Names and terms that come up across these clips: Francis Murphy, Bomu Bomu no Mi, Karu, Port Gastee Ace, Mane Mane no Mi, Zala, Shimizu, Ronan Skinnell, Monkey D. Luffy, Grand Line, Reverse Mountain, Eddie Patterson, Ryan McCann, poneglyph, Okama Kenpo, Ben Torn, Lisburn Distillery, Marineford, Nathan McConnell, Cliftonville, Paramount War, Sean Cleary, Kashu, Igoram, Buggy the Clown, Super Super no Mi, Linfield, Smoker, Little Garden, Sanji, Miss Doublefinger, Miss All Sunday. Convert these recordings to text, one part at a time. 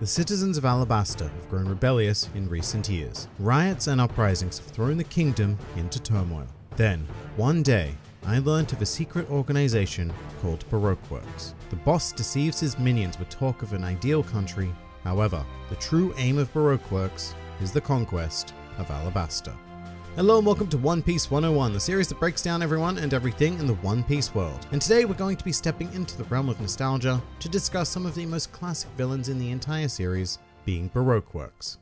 The citizens of Alabasta have grown rebellious in recent years. Riots and uprisings have thrown the kingdom into turmoil. Then, one day, I learnt of a secret organization called Baroque Works. The boss deceives his minions with talk of an ideal country. However, the true aim of Baroque Works is the conquest of Alabasta. Hello and welcome to One Piece 101, the series that breaks down everyone and everything in the One Piece world. And today we're going to be stepping into the realm of nostalgia to discuss some of the most classic villains in the entire series, being Baroque Works.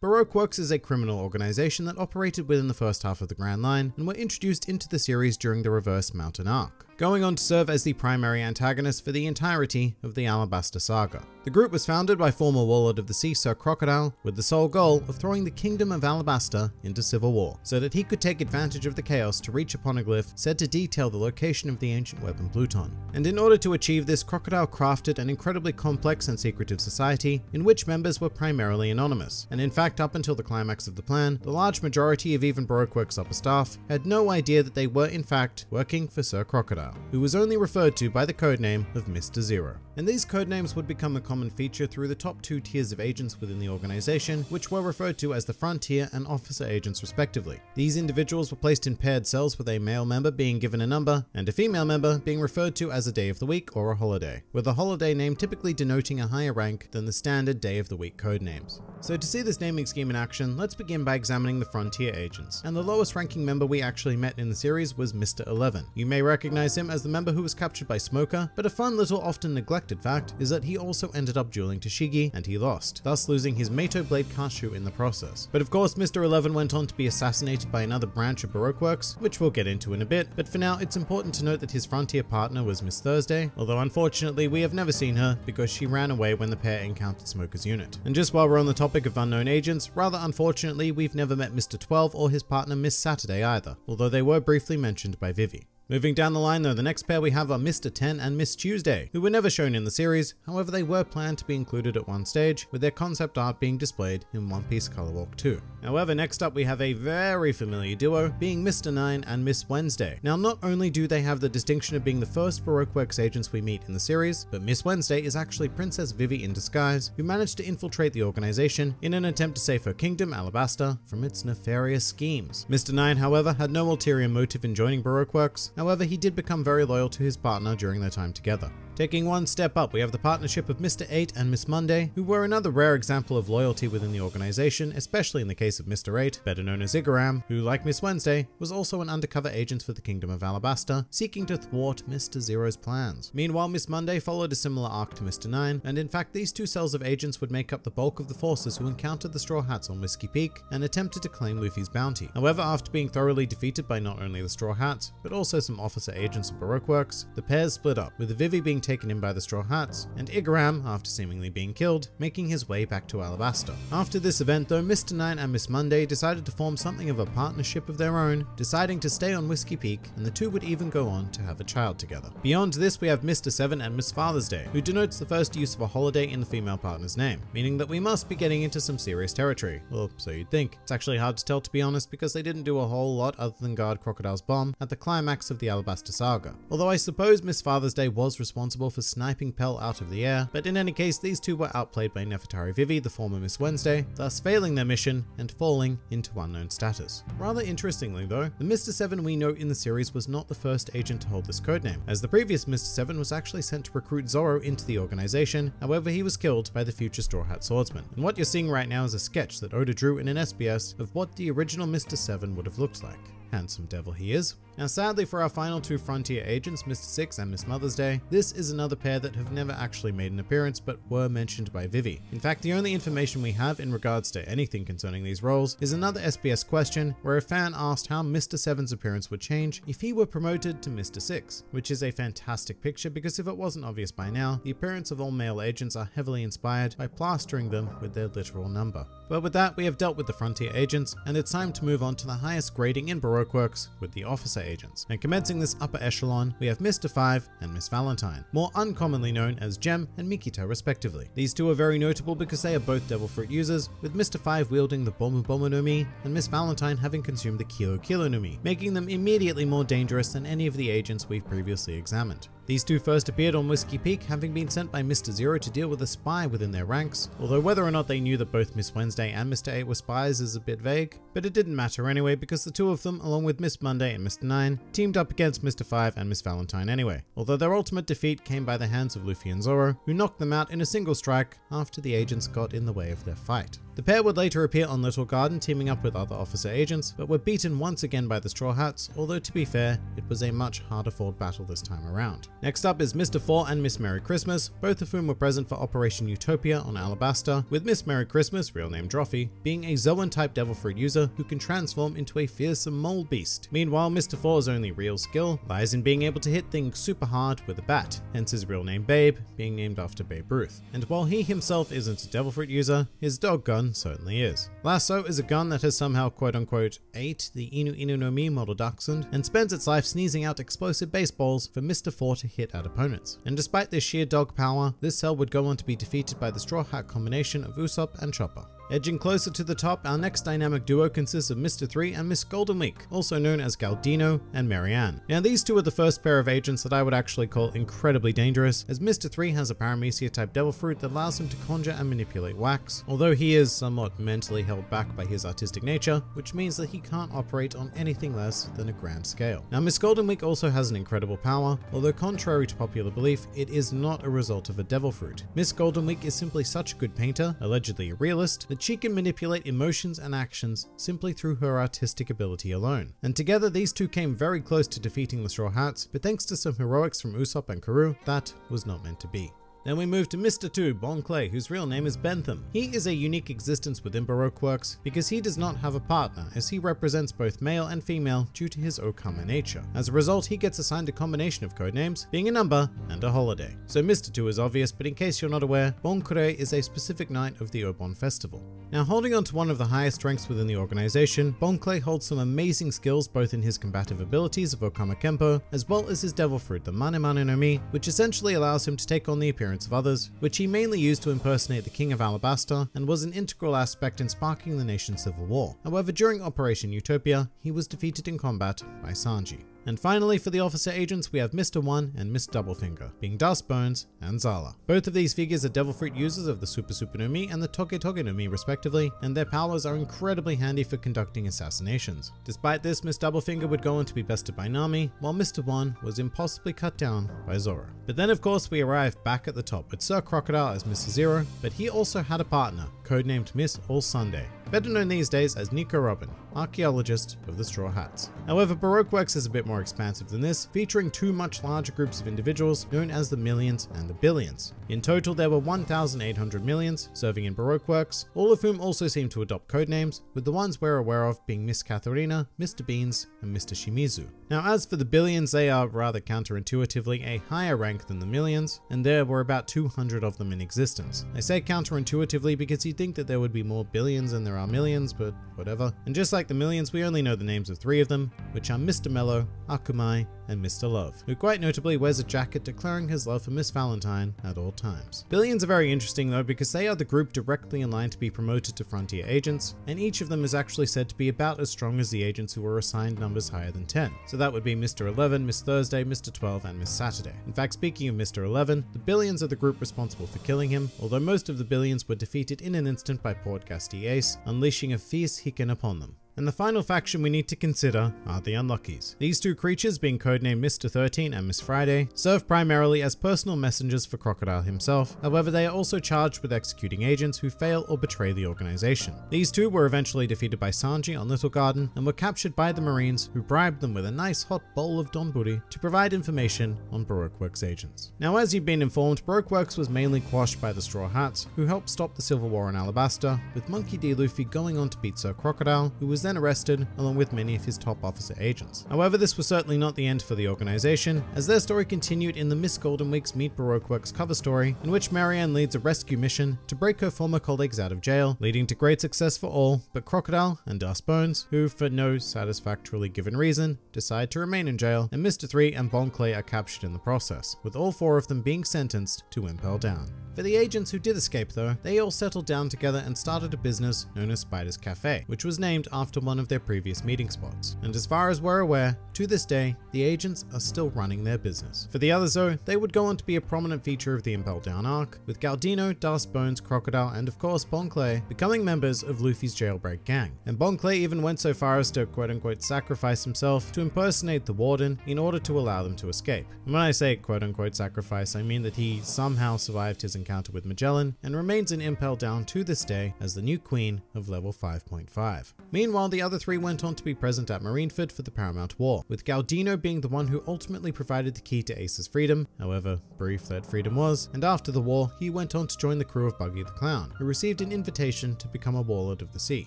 Baroque Works is a criminal organization that operated within the first half of the Grand Line and were introduced into the series during the Reverse Mountain arc, going on to serve as the primary antagonist for the entirety of the Alabasta saga. The group was founded by former warlord of the sea Sir Crocodile, with the sole goal of throwing the kingdom of Alabasta into civil war, so that he could take advantage of the chaos to reach a poneglyph said to detail the location of the ancient weapon Pluton. And in order to achieve this, Crocodile crafted an incredibly complex and secretive society in which members were primarily anonymous, and in fact up until the climax of the plan, the large majority of even Baroque Works upper staff had no idea that they were in fact working for Sir Crocodile, who was only referred to by the codename of Mr. Zero. And these codenames would become a common feature through the top two tiers of agents within the organization, which were referred to as the Frontier and Officer agents respectively. These individuals were placed in paired cells with a male member being given a number and a female member being referred to as a day of the week or a holiday, with a holiday name typically denoting a higher rank than the standard day of the week codenames. So to see this naming scheme in action, let's begin by examining the Frontier agents. And the lowest ranking member we actually met in the series was Mr. 11. You may recognize him as the member who was captured by Smoker, but a fun little often neglected fact is that he also ended up dueling Tashigi and he lost, thus losing his Meito blade Kashu in the process. But of course, Mr. 11 went on to be assassinated by another branch of Baroque Works, which we'll get into in a bit, but for now it's important to note that his Frontier partner was Miss Thursday, although unfortunately we have never seen her because she ran away when the pair encountered Smoker's unit. And just while we're on the topic of unknown agents, rather unfortunately we've never met Mr. 12 or his partner Miss Saturday either, although they were briefly mentioned by Vivi. Moving down the line though, the next pair we have are Mr. 10 and Miss Tuesday, who were never shown in the series, however they were planned to be included at one stage, with their concept art being displayed in One Piece Color Walk 2. However, next up we have a very familiar duo, being Mr. 9 and Miss Wednesday. Now not only do they have the distinction of being the first Baroque Works agents we meet in the series, but Miss Wednesday is actually Princess Vivi in disguise, who managed to infiltrate the organization in an attempt to save her kingdom, Alabasta, from its nefarious schemes. Mr. 9, however, had no ulterior motive in joining Baroque Works. However, he did become very loyal to his partner during their time together. Taking one step up, we have the partnership of Mr. 8 and Miss Monday, who were another rare example of loyalty within the organization, especially in the case of Mr. 8, better known as Igoram, who, like Miss Wednesday, was also an undercover agent for the Kingdom of Alabasta, seeking to thwart Mr. Zero's plans. Meanwhile, Miss Monday followed a similar arc to Mr. 9, and in fact these two cells of agents would make up the bulk of the forces who encountered the Straw Hats on Whiskey Peak and attempted to claim Luffy's bounty. However, after being thoroughly defeated by not only the Straw Hats, but also some officer agents of Baroque Works, the pairs split up, with Vivi being taken in by the Straw Hats, and Igoram, after seemingly being killed, making his way back to Alabasta. After this event though, Mr. 9 and Miss Monday decided to form something of a partnership of their own, deciding to stay on Whiskey Peak, and the two would even go on to have a child together. Beyond this we have Mr. 7 and Miss Father's Day, who denotes the first use of a holiday in the female partner's name, meaning that we must be getting into some serious territory. Well, so you'd think. It's actually hard to tell, to be honest, because they didn't do a whole lot other than guard Crocodile's bomb at the climax of the Alabasta saga. Although I suppose Miss Father's Day was responsible for sniping Pell out of the air, but in any case these two were outplayed by Nefertari Vivi, the former Miss Wednesday, thus failing their mission and falling into unknown status. Rather interestingly though, the Mr. 7 we know in the series was not the first agent to hold this codename, as the previous Mr. 7 was actually sent to recruit Zoro into the organization, however he was killed by the future Straw Hat swordsman. And what you're seeing right now is a sketch that Oda drew in an SBS of what the original Mr. 7 would have looked like. Handsome devil he is. Now sadly for our final two Frontier agents, Mr. 6 and Miss Mother's Day, this is another pair that have never actually made an appearance but were mentioned by Vivi. In fact, the only information we have in regards to anything concerning these roles is another SBS question where a fan asked how Mr. 7's appearance would change if he were promoted to Mr. 6, which is a fantastic picture because if it wasn't obvious by now, the appearance of all male agents are heavily inspired by plastering them with their literal number. But with that, we have dealt with the Frontier agents, and it's time to move on to the highest grading in Baroque Works with the Officer agents. And commencing this upper echelon, we have Mr. 5 and Miss Valentine, more uncommonly known as Gem and Mikita respectively. These two are very notable because they are both Devil Fruit users, with Mr. 5 wielding the Bomu Bomu no Mi and Miss Valentine having consumed the Kilo Kilo no Mi, making them immediately more dangerous than any of the agents we've previously examined. These two first appeared on Whiskey Peak, having been sent by Mr. Zero to deal with a spy within their ranks, although whether or not they knew that both Miss Wednesday and Mr. 8 were spies is a bit vague, but it didn't matter anyway because the two of them, along with Miss Monday and Mr. 9, teamed up against Mr. 5 and Miss Valentine anyway, although their ultimate defeat came by the hands of Luffy and Zoro, who knocked them out in a single strike after the agents got in the way of their fight. The pair would later appear on Little Garden teaming up with other officer agents, but were beaten once again by the Straw Hats, although to be fair, it was a much harder fought battle this time around. Next up is Mr. 4 and Miss Merry Christmas, both of whom were present for Operation Utopia on Alabasta, with Miss Merry Christmas, real name Drophy, being a Zoan type devil fruit user who can transform into a fearsome mole beast. Meanwhile, Mr. 4's only real skill lies in being able to hit things super hard with a bat, hence his real name Babe, being named after Babe Ruth. And while he himself isn't a devil fruit user, his dog gun certainly is. Lasso is a gun that has somehow quote unquote ate the Inu Inu no Mi model dachshund and spends its life sneezing out explosive baseballs for Mr. 4 to hit at opponents. And despite this sheer dog power, this cell would go on to be defeated by the Straw Hat combination of Usopp and Chopper. Edging closer to the top, our next dynamic duo consists of Mr. 3 and Miss Golden Week, also known as Galdino and Marianne. Now these two are the first pair of agents that I would actually call incredibly dangerous, as Mr. 3 has a Paramecia type devil fruit that allows him to conjure and manipulate wax, although he is somewhat mentally held back by his artistic nature, which means that he can't operate on anything less than a grand scale. Now Miss Golden Week also has an incredible power, although contrary to popular belief, it is not a result of a devil fruit. Miss Golden Week is simply such a good painter, allegedly a realist, that she can manipulate emotions and actions simply through her artistic ability alone. And together these two came very close to defeating the Straw Hats, but thanks to some heroics from Usopp and Karu, that was not meant to be. Then we move to Mr. 2, Bon Clay, whose real name is Bentham. He is a unique existence within Baroque Works because he does not have a partner, as he represents both male and female due to his Okama nature. As a result, he gets assigned a combination of codenames, being a number and a holiday. So Mr. 2 is obvious, but in case you're not aware, Bon Clay is a specific night of the Obon Festival. Now holding on to one of the highest strengths within the organization, Bon Clay holds some amazing skills both in his combative abilities of Okama Kenpo, as well as his devil fruit, the Mane Mane no Mi, which essentially allows him to take on the appearance of others, which he mainly used to impersonate the King of Alabasta and was an integral aspect in sparking the nation's civil war. However, during Operation Utopia, he was defeated in combat by Sanji. And finally, for the officer agents, we have Mr. 1 and Miss Doublefinger, being Dust Bones and Zala. Both of these figures are devil fruit users of the Super Super no Mi and the Toge Toge no Mi respectively, and their powers are incredibly handy for conducting assassinations. Despite this, Miss Doublefinger would go on to be bested by Nami, while Mr. 1 was impossibly cut down by Zoro. But then of course we arrive back at the top with Sir Crocodile as Mr. Zero, but he also had a partner, codenamed Miss All Sunday, better known these days as Nico Robin, archaeologist of the Straw Hats. However, Baroque Works is a bit more expansive than this, featuring two much larger groups of individuals known as the Millions and the Billions. In total, there were 1,800 Millions serving in Baroque Works, all of whom also seem to adopt codenames, with the ones we're aware of being Miss Katharina, Mr. Beans, and Mr. Shimizu. Now, as for the Billions, they are rather counterintuitively a higher rank than the Millions, and there were about 200 of them in existence. I say counterintuitively because you'd think that there would be more Billions than there are Millions, but whatever. And just like the Millions, we only know the names of three of them, which are Mr. Mello, Akumai, and Mr. Love, who quite notably wears a jacket declaring his love for Miss Valentine at all times. Billions are very interesting though because they are the group directly in line to be promoted to Frontier Agents, and each of them is actually said to be about as strong as the agents who were assigned numbers higher than 10. So that would be Mr. 11, Miss Thursday, Mr. 12, and Miss Saturday. In fact, speaking of Mr. 11, the Billions are the group responsible for killing him, although most of the Billions were defeated in an instant by Port Gastee Ace, unleashing a fierce Hikken upon them. And the final faction we need to consider are the Unluckies. These two creatures, being codenamed Mr. 13 and Miss Friday, serve primarily as personal messengers for Crocodile himself, however they are also charged with executing agents who fail or betray the organization. These two were eventually defeated by Sanji on Little Garden and were captured by the Marines, who bribed them with a nice hot bowl of donburi to provide information on Baroque Works agents. Now as you've been informed, Baroque Works was mainly quashed by the Straw Hats, who helped stop the Civil War in Alabasta, with Monkey D. Luffy going on to beat Sir Crocodile, who was then arrested along with many of his top officer agents. However, this was certainly not the end for the organization, as their story continued in the Miss Golden Week's Meet Baroque Works cover story, in which Marianne leads a rescue mission to break her former colleagues out of jail, leading to great success for all but Crocodile and Dust Bones, who for no satisfactorily given reason decide to remain in jail, and Mr. 3 and Bon Clay are captured in the process, with all four of them being sentenced to Impel Down. For the agents who did escape though, they all settled down together and started a business known as Spider's Cafe, which was named after one of their previous meeting spots. And as far as we're aware, to this day, the agents are still running their business. For the others though, they would go on to be a prominent feature of the Impel Down arc, with Galdino, Dust Bones, Crocodile, and of course Bon Clay becoming members of Luffy's jailbreak gang. And Bon Clay even went so far as to quote-unquote sacrifice himself to impersonate the warden in order to allow them to escape. And when I say quote-unquote sacrifice, I mean that he somehow survived his encounter with Magellan and remains in Impel Down to this day as the new queen of level 5.5. Meanwhile, the other three went on to be present at Marineford for the Paramount War, with Galdino being the one who ultimately provided the key to Ace's freedom, however brief that freedom was, and after the war, he went on to join the crew of Buggy the Clown, who received an invitation to become a warlord of the sea.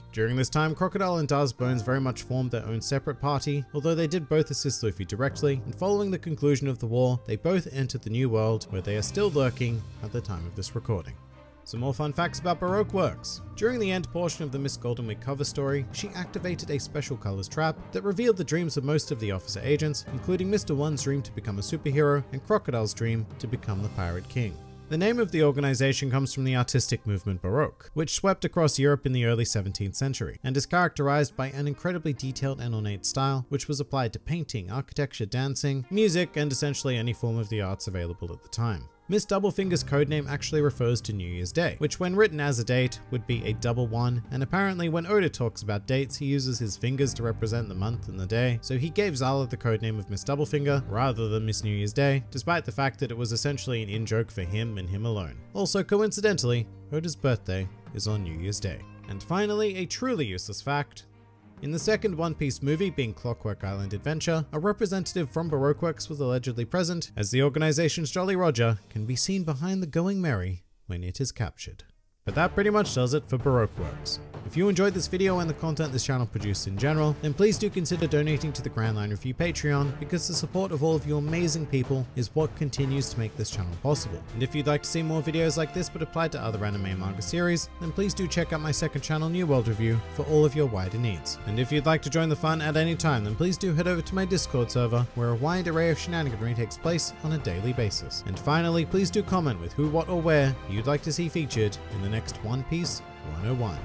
During this time, Crocodile and Dust Bones very much formed their own separate party, although they did both assist Luffy directly, and following the conclusion of the war, they both entered the New World, where they are still lurking at the time of this recording. Some more fun facts about Baroque Works. During the end portion of the Miss Golden Week cover story, she activated a special colors trap that revealed the dreams of most of the officer agents, including Mr. One's dream to become a superhero and Crocodile's dream to become the Pirate King. The name of the organization comes from the artistic movement Baroque, which swept across Europe in the early 17th century, and is characterized by an incredibly detailed and ornate style, which was applied to painting, architecture, dancing, music, and essentially any form of the arts available at the time. Miss Doublefinger's codename actually refers to New Year's Day, which when written as a date would be a 11, and apparently when Oda talks about dates he uses his fingers to represent the month and the day, so he gave Zala the codename of Miss Doublefinger rather than Miss New Year's Day, despite the fact that it was essentially an in-joke for him and him alone. Also coincidentally, Oda's birthday is on New Year's Day. And finally, a truly useless fact. In the second One Piece movie, being Clockwork Island Adventure, a representative from Baroque Works was allegedly present, as the organization's Jolly Roger can be seen behind the Going Merry when it is captured. But that pretty much does it for Baroque Works. If you enjoyed this video and the content this channel produced in general, then please do consider donating to the Grand Line Review Patreon, because the support of all of you amazing people is what continues to make this channel possible. And if you'd like to see more videos like this but applied to other anime and manga series, then please do check out my second channel, New World Review, for all of your wider needs. And if you'd like to join the fun at any time, then please do head over to my Discord server, where a wide array of shenaniganry takes place on a daily basis. And finally, please do comment with who, what, or where you'd like to see featured in the next One Piece 101.